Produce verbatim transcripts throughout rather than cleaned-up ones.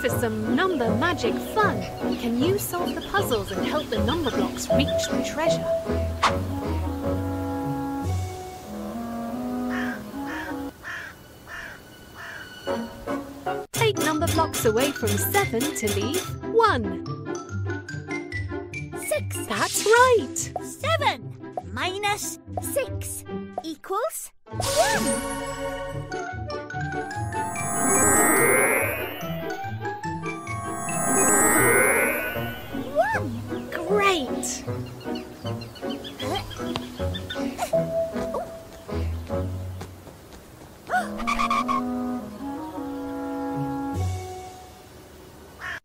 for some number magic fun. Can you solve the puzzles and help the number blocks reach the treasure? Take number blocks away from seven to leave one. Six. That's right. Seven minus six equals one. One! Great!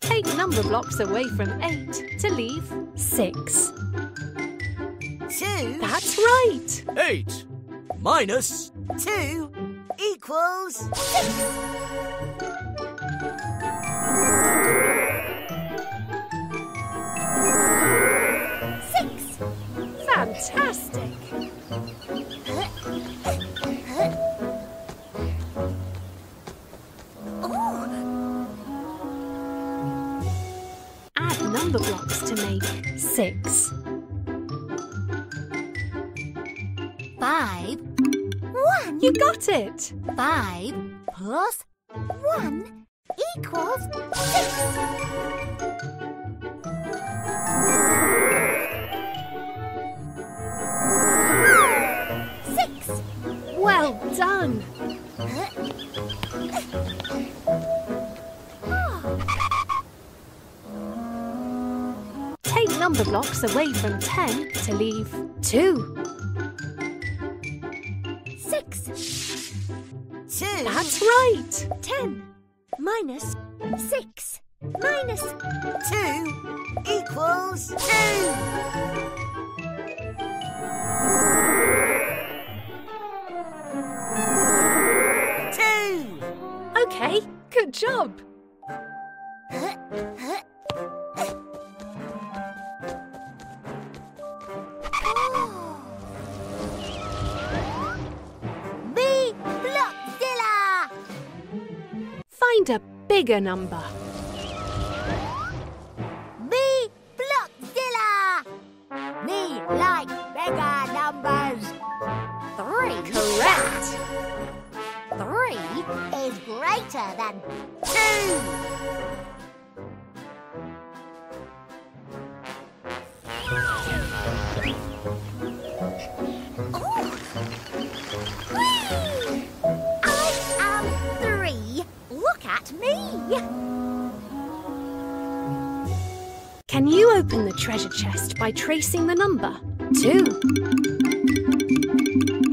Take number blocks away from eight to leave six. Two. That's right! Eight minus two equals six. Six! Fantastic! Add number blocks to make six. Five. One. You got it! Five plus one. Equals six. Six. Well done. Take number blocks away from ten to leave two. Six. Two. That's right. Ten. Minus six minus two equals two. Two. Okay, good job. Huh? Huh? A bigger number. Me Blockzilla! Me like bigger numbers. Three. Correct. Three is greater than two. Can you open the treasure chest by tracing the number two?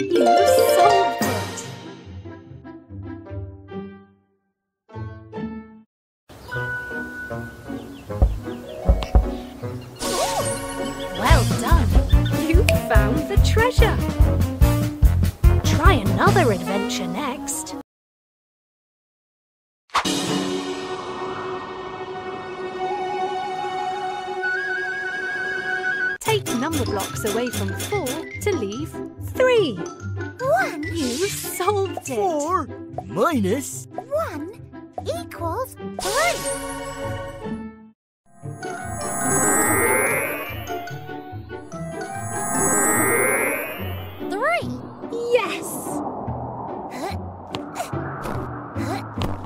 You solved it! Well done! You found the treasure! Try another adventure next! Take number blocks away from four to leave three. One. You solved it. Four minus one equals three. Three. Yes. Huh? Huh?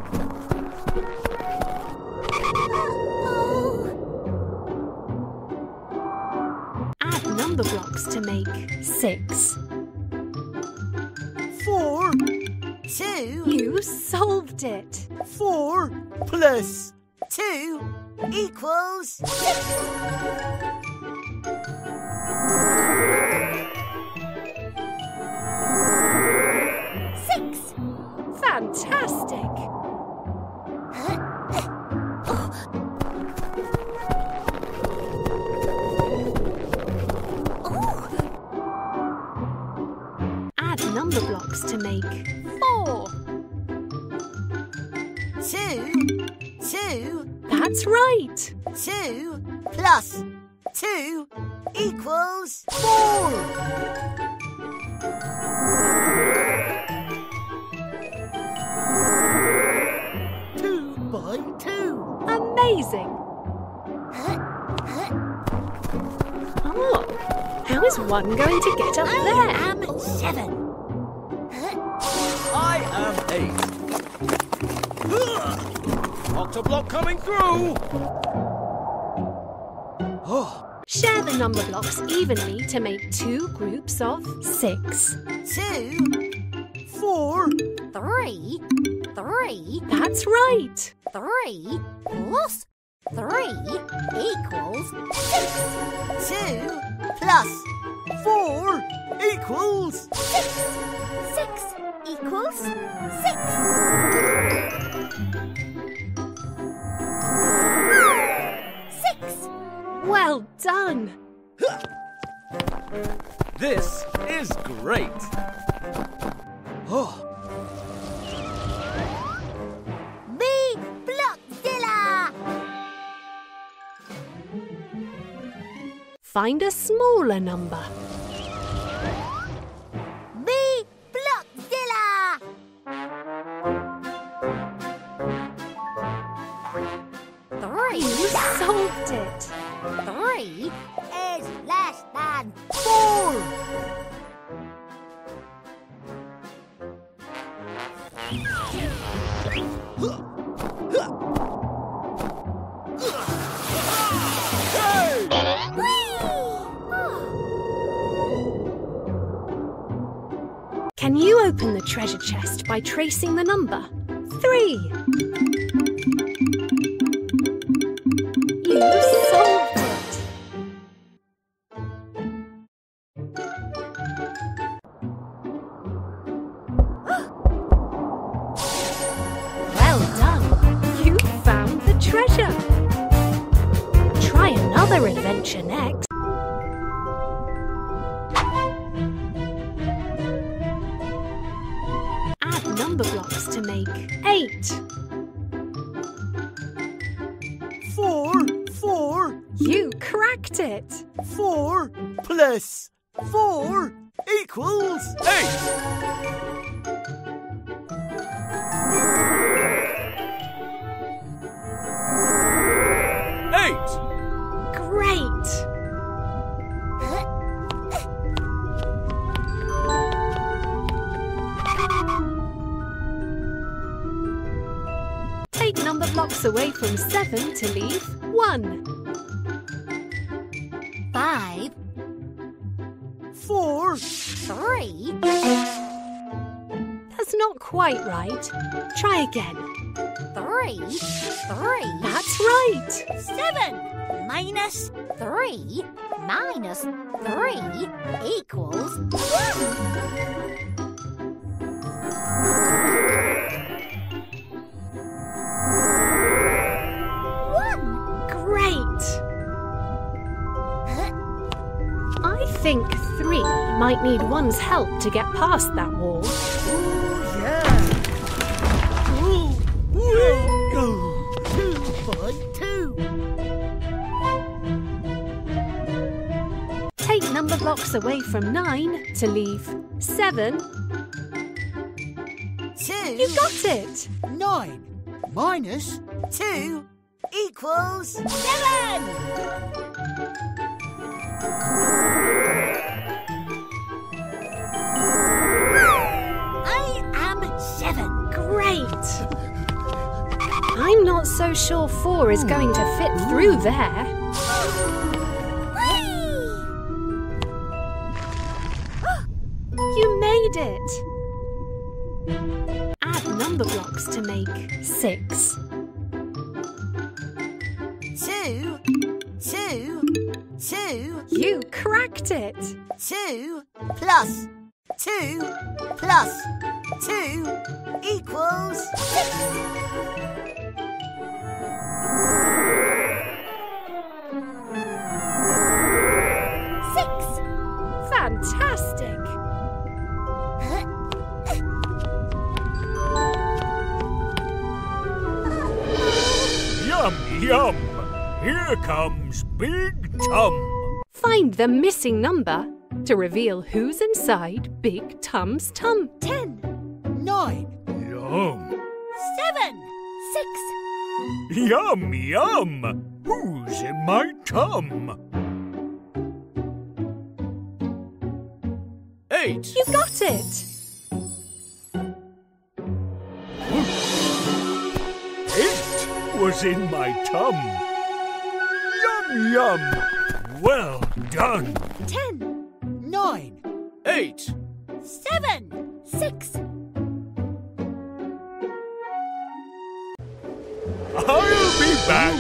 Number blocks to make six. Four. Two. You solved it. Four plus two equals six. Six. Fantastic. Huh? Number blocks to make four. Two. Two. That's right. Two plus two equals four. Two by two. Ooh, amazing! Oh, how is one going to get up there? I am seven. I am eight. Octoblock coming through! Oh. Share the number blocks evenly to make two groups of six. Two, four, three, three. That's right. Three plus three equals six. Two plus four equals six. Six equals six. Six. Well done. This is great. Oh. Big Blockzilla! Find a smaller number. Big Blockzilla! Three. You solved it. Three is less than four. Can you open the treasure chest by tracing the number three? You solved it. Well done. You found the treasure. Try another adventure next. Number blocks to make eight. Four, four. You cracked it. Four plus four equals eight. Eight. Great. Number blocks away from seven to leave one. Five, four, three. That's not quite right. Try again. Three, three. That's right. Seven minus three minus three equals one. I think three might need one's help to get past that wall. Ooh, yeah. Ooh, ooh, ooh. Two by two. Take number blocks away from nine to leave seven. Two. You got it. Nine minus two equals seven. I'm not so sure four is going to fit through there. You made it! Add number blocks to make six. Two, two, two. You cracked it! Two plus two plus two equals six. Six. Fantastic. Yum, yum. Here comes Big Tum. Find the missing number to reveal who's inside Big Tum's tum. Ten. Nine. Yum. Seven. Six. Yum, yum! Who's in my tum? Eight! You got it! It was in my tum. Yum, yum! Well done! Ten! Nine! Eight! Seven! Six! I'll be back!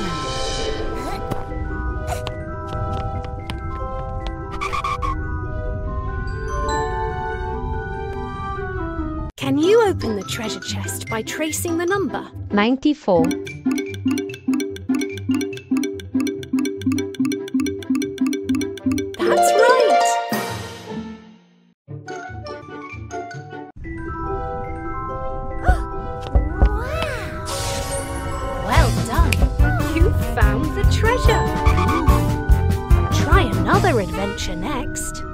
Can you open the treasure chest by tracing the number? ninety-four. That's right! Wow! Well done! You found the treasure! Try another adventure next!